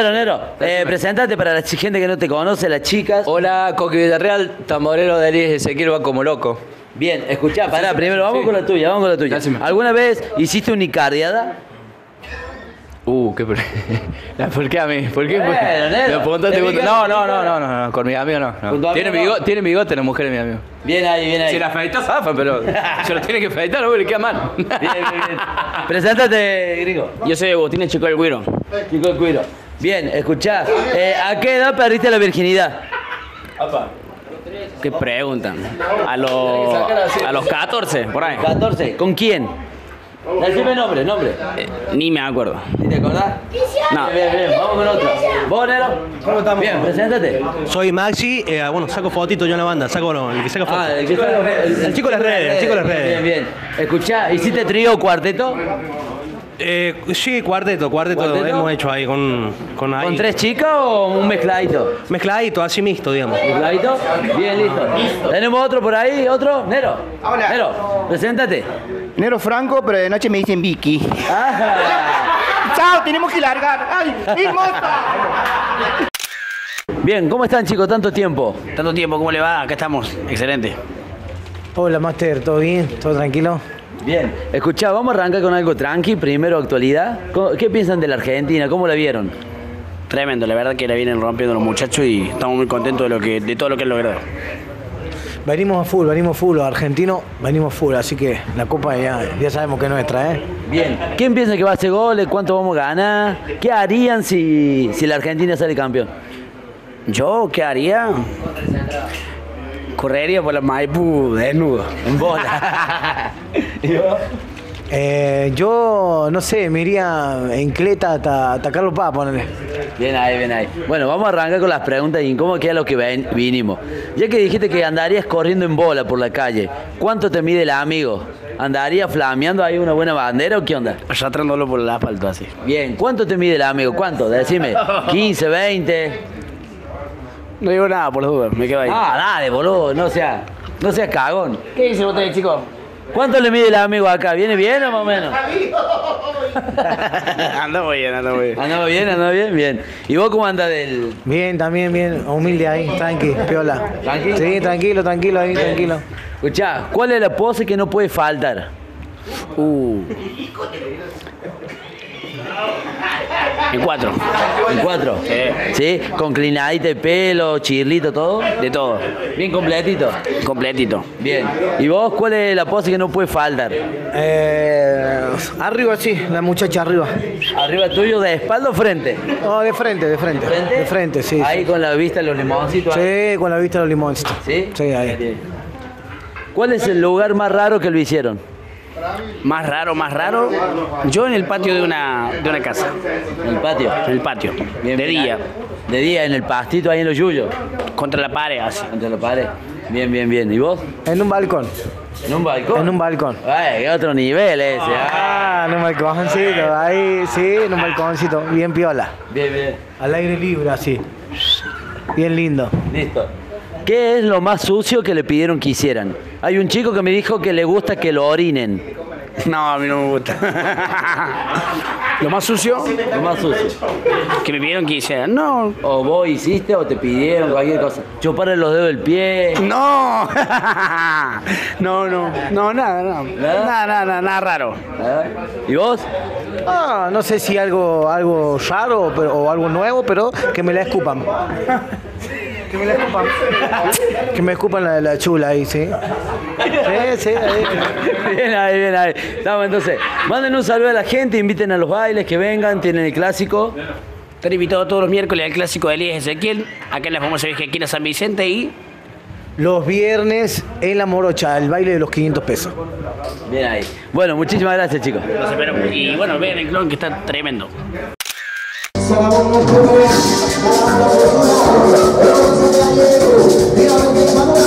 Nero, presentate para la gente que no te conoce, las chicas. Hola, Coqui Villarreal, tamborero de Elías Ezequiel, va como loco. Bien, escuchá, pará, primero vamos con la tuya, ¿Alguna vez hiciste una icardiada? Qué... ¿Por qué a mí? ¿Por qué? No, con mi amigo no. Tiene bigote la mujer de mi amigo. Bien ahí. Si la afeita, zafa, pero se lo tiene que afeitar, no le queda mal. Bien. Preséntate, gringo. Yo soy Evo, tiene Chico del Guiro. Bien, escuchá, ¿a qué edad perdiste la virginidad? ¿Qué preguntan? A los 14, por ahí. ¿14? ¿Con quién? Decime nombre. Ni me acuerdo. ¿Y te acordás? No. Bien, vamos con otro. ¿Vos, Nero? ¿Cómo estamos? Bien, preséntate. Soy Maxi, bueno, saco fotito yo en la banda, el que saca fotos. El chico de las redes, Bien. Escuchá, ¿hiciste trío o cuarteto? Sí, cuarteto hemos hecho ahí con ahí. ¿Con tres chicas o un mezcladito? Mezcladito, así mixto, digamos. ¿Mezcladito? Bien, listo. ¿Tenemos otro por ahí? ¿Otro? Nero. Hola. Nero, preséntate. Nero Franco, pero de noche me dicen Vicky. ¡Chao! Tenemos que largar. ¡Ay, mota! Bien, ¿cómo están, chicos? Tanto tiempo. ¿Cómo le va? Acá estamos. Excelente. Hola, Master. ¿Todo bien? ¿Todo tranquilo? Bien, escuchá, vamos a arrancar con algo tranqui, primero actualidad. ¿Qué piensan de la Argentina? ¿Cómo la vieron? Tremendo, la verdad que la vienen rompiendo los muchachos y estamos muy contentos de todo lo que han logrado. Venimos full, los argentinos venimos full, así que la copa ya sabemos que es nuestra, ¿eh? Bien, ¿quién piensa que va a hacer goles? ¿Cuánto vamos a ganar? ¿Qué harían si la Argentina sale campeón? ¿Yo qué haría? Correría por la Maipú desnudo, en bola. ¿Y vos? Yo, no sé, me iría en cleta hasta Carlos Pa, ponele. Bien ahí. Bueno, vamos a arrancar con las preguntas incómodas, que es lo que vinimos. Ya que dijiste que andarías corriendo en bola por la calle, ¿cuánto te mide el amigo? ¿Andarías flameando ahí una buena bandera o qué onda? Allá trándolo por el asfalto así. Bien, ¿cuánto te mide el amigo? ¿Cuánto? Decime, ¿15, 20? No digo nada, por las dudas, me quedo ahí. Dale, boludo, no seas cagón. ¿Qué dice vos, chico? ¿Cuánto le mide el amigo acá? ¿Viene bien o más o menos? Andamos bien. ¿Y vos cómo andas del...? Bien, también bien, humilde ahí, tranqui, piola. ¿Tranquilo? Sí, tranquilo ahí, bien. Tranquilo. Escuchá, ¿cuál es la pose que no puede faltar? En cuatro. Sí. Con clinadita de pelo, chirlito, todo. De todo. Bien completito. Bien. ¿Y vos cuál es la pose que no puede faltar? Arriba, sí. La muchacha arriba. ¿Arriba tuyo, de espalda o frente? No, de frente. ¿De frente? Sí. Ahí con la vista de los limoncitos. Sí, con la vista de los limoncitos. ¿Sí? Sí, ahí. ¿Cuál es el lugar más raro que lo hicieron? Más raro. Yo en el patio de una casa. En el patio. Bien, de día. De día, en el pastito, ahí en los yuyos. Contra la pared. Bien. ¿Y vos? En un balcón. Ay, otro nivel ese. En un balconcito. Ahí, sí, en un balconcito. Bien piola. Bien. Al aire libre, así. Bien lindo. Listo. ¿Qué es lo más sucio que le pidieron que hicieran? Hay un chico que me dijo que le gusta que lo orinen. No, a mí no me gusta. ¿Lo más sucio? Que me pidieron que hicieran. No. O vos hiciste o te pidieron cualquier cosa. Chuparle los dedos del pie. No. Nada raro. ¿Y vos? No sé si algo raro o algo nuevo, pero que me la escupan. Que me escupan la chula ahí, ¿sí? Sí, ahí. Bien ahí. Estamos entonces. Manden un saludo a la gente, inviten a los bailes, que vengan, tienen el clásico. Están invitados todos los miércoles al clásico de Elías Ezequiel, acá en la famosa Vicky, aquí en San Vicente, y los viernes en La Morocha, el baile de los 500 pesos. Bien ahí. Bueno, muchísimas gracias, chicos. Los esperamos. Y bueno, vean el clon que está tremendo. Vamos,